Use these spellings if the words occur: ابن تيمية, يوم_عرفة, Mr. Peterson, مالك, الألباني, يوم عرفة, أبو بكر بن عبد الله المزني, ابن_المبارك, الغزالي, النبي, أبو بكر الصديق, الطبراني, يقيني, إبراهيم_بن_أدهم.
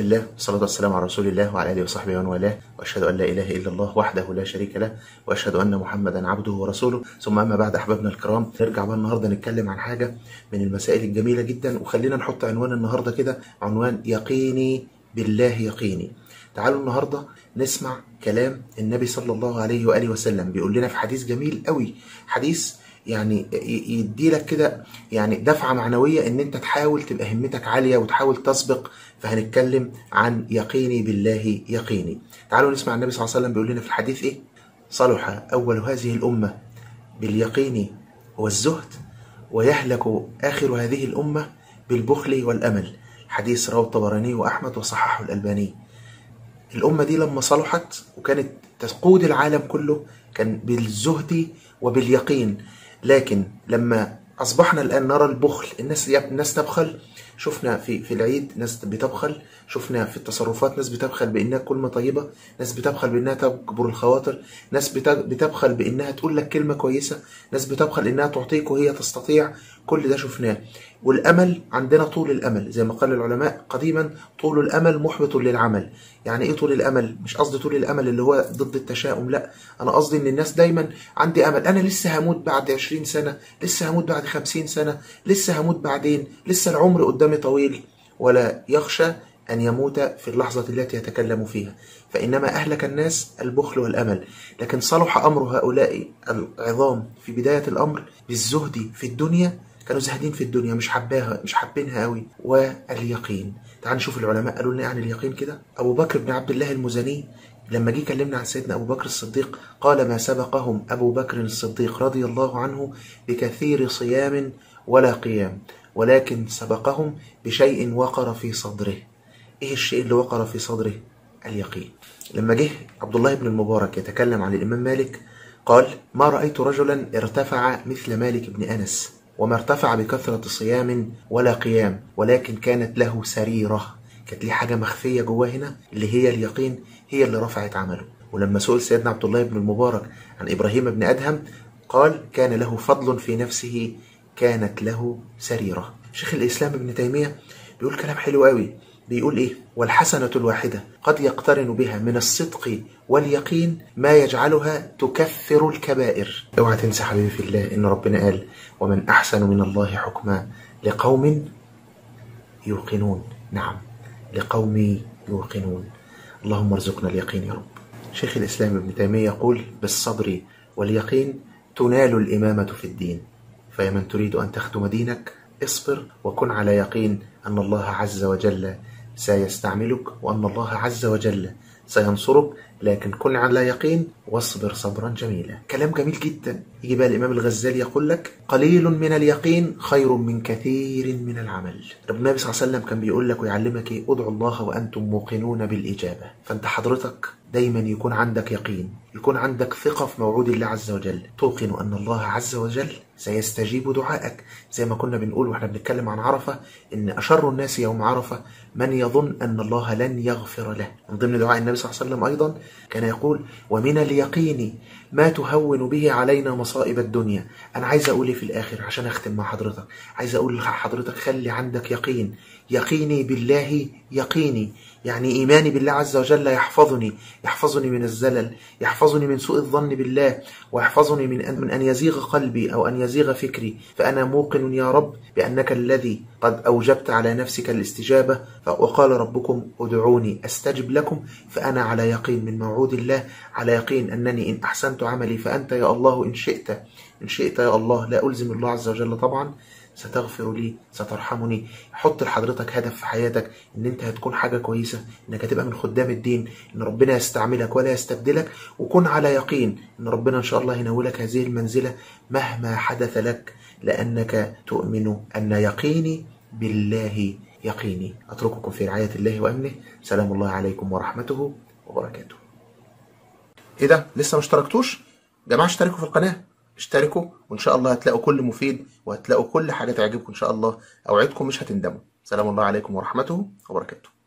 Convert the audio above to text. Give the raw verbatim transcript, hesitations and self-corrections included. بسم الله والصلاة والسلام على رسول الله وعلى آله وصحبه ومن والاه، وأشهد أن لا إله إلا الله وحده لا شريك له، وأشهد أن محمدا عبده ورسوله. ثم أما بعد أحبابنا الكرام، نرجع بقى النهارده نتكلم عن حاجة من المسائل الجميلة جدا، وخلينا نحط عنوان النهارده كده، عنوان يقيني بالله يقيني. تعالوا النهارده نسمع كلام النبي صلى الله عليه وآله وسلم بيقول لنا في حديث جميل قوي، حديث يعني يدي لك كده يعني دفعه معنويه ان انت تحاول تبقى همتك عاليه وتحاول تسبق. فهنتكلم عن يقيني بالله يقيني. تعالوا نسمع النبي صلى الله عليه وسلم بيقول لنا في الحديث ايه؟ صلح اول هذه الامه باليقين والزهد، ويهلك اخر هذه الامه بالبخل والامل. حديث رواه الطبراني واحمد وصححه الألباني. الامه دي لما صلحت وكانت تقود العالم كله كان بالزهد وباليقين، لكن لما أصبحنا الآن نرى البخل، الناس الناس تبخل، شفنا في في العيد ناس بتبخل، شفنا في التصرفات ناس بتبخل بإنها كلمة طيبة، ناس بتبخل بإنها تجبر الخواطر، ناس بتبخل بإنها تقول لك كلمة كويسة، ناس بتبخل إنها تعطيك وهي تستطيع، كل ده شفناه. والأمل عندنا طول الأمل، زي ما قال العلماء قديما طول الأمل محبط للعمل. يعني إيه طول الأمل؟ مش قصدي طول الأمل اللي هو ضد التشاؤم، لأ، أنا قصدي إن الناس دايما عندي أمل، أنا لسه هموت بعد عشرين سنة، لسه هموت بعد خمسين سنة، لسه هموت بعدين، لسه العمر قدامي طويل. ولا يخشى أن يموت في اللحظة التي يتكلم فيها، فإنما أهلك الناس البخل والأمل. لكن صلح أمر هؤلاء العظام في بداية الأمر بالزهد في الدنيا، كانوا زاهدين في الدنيا، مش حباها مش حابينها قوي، واليقين. تعال نشوف العلماء قالوا لنا عن اليقين كده. أبو بكر بن عبد الله المزني لما جه كلمنا عن سيدنا أبو بكر الصديق قال: ما سبقهم أبو بكر الصديق رضي الله عنه بكثير صيام ولا قيام، ولكن سبقهم بشيء وقر في صدره. إيه الشيء اللي وقر في صدره؟ اليقين. لما جه عبد الله بن المبارك يتكلم عن الإمام مالك قال: ما رأيت رجلا ارتفع مثل مالك بن أنس، وما ارتفع بكثرة صيام ولا قيام، ولكن كانت له سريرة. كانت ليه حاجة مخفية جواه هنا اللي هي اليقين، هي اللي رفعت عمله. ولما سئل سيدنا عبد الله بن المبارك عن إبراهيم بن أدهم قال: كان له فضل في نفسه، كانت له سريرة. شيخ الإسلام ابن تيمية بيقول كلام حلو قوي، بيقول إيه؟ والحسنة الواحدة قد يقترن بها من الصدق واليقين ما يجعلها تكفر الكبائر. اوعى تنسى حبيبي في الله إن ربنا قال: ومن أحسن من الله حكما لقوم يوقنون. نعم، لقوم يوقنون. اللهم ارزقنا اليقين يا رب. شيخ الإسلام ابن تيمية يقول: بالصبر واليقين تنال الإمامة في الدين، فيا من تريد أن تخدم دينك اصبر، وكن على يقين أن الله عز وجل سيستعملك، وأن الله عز وجل سينصرك، لكن كن على يقين واصبر صبرا جميلا. كلام جميل جدا. يجي بقى الإمام الغزالي يقول لك: قليل من اليقين خير من كثير من العمل. رب النبي صلى الله عليه وسلم كان بيقول لك ويعلمك ايه؟ ادعوا الله وأنتم موقنون بالإجابة. فأنت حضرتك دايما يكون عندك يقين، يكون عندك ثقة في موعود الله عز وجل، توقن أن الله عز وجل سيستجيب دعائك. زي ما كنا بنقول واحنا بنتكلم عن عرفة إن أشر الناس يوم عرفة من يظن أن الله لن يغفر له. من ضمن دعاء النبي صلى الله عليه وسلم أيضا كان يقول: ومن اليقين ما تهون به علينا مصائب الدنيا. أنا عايز أقول في الآخر عشان أختم مع حضرتك، عايز أقول لحضرتك خلي عندك يقين. يقيني بالله يقيني، يعني إيماني بالله عز وجل يحفظني، يحفظني من الزلل، يحفظني من سوء الظن بالله، ويحفظني من أن, من أن يزيغ قلبي أو أن يزيغ فكري. فأنا موقن يا رب بأنك الذي قد أوجبت على نفسك الاستجابة، وقال ربكم ادعوني أستجب لكم. فأنا على يقين من موعود الله، على يقين أنني إن أحسنت عملي فأنت يا الله إن شئت إن شئت يا الله، لا ألزم الله عز وجل طبعا، ستغفر لي سترحمني. حط لحضرتك هدف في حياتك ان انت هتكون حاجه كويسه، انك هتبقى من خدام الدين، ان ربنا يستعملك ولا يستبدلك، وكن على يقين ان ربنا ان شاء الله ينولك هذه المنزله مهما حدث لك، لانك تؤمن ان يقيني بالله يقيني. اترككم في رعايه الله وامنه، سلام الله عليكم ورحمته وبركاته. ايه ده؟ لسه ما اشتركتوش؟ جماعه اشتركوا في القناه، اشتركوا، وان شاء الله هتلاقوا كل مفيد، وهتلاقوا كل حاجه تعجبكم ان شاء الله، اوعدكم مش هتندموا. سلام الله عليكم ورحمته وبركاته.